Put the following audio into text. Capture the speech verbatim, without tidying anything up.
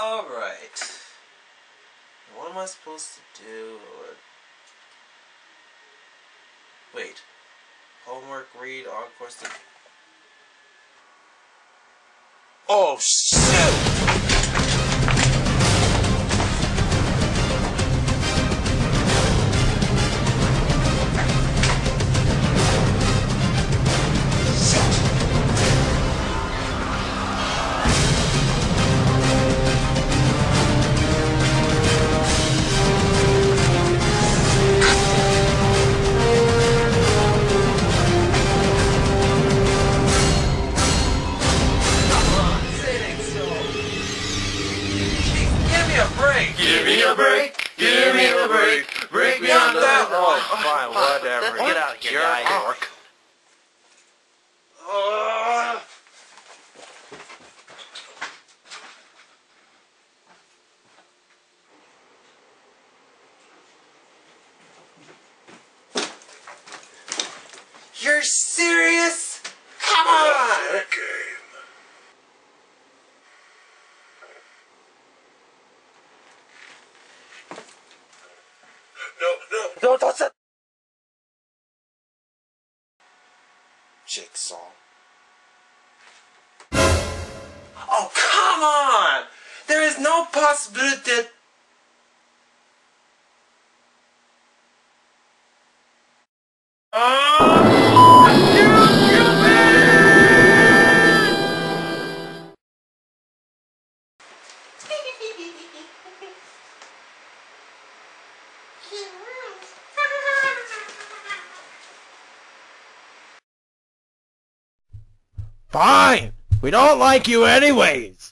Alright. What am I supposed to do? Wait. Homework, read, on course to... Oh, shit! Give me a break! Give me a break! Break me on that one! Oh, fine, whatever. Get out of here, guy. Uh, You're serious? Come on! Okay. Don't touch that! Jigsaw. Oh, come on! There is no possibility that... Oh! You're human! Fine! We don't like you anyways!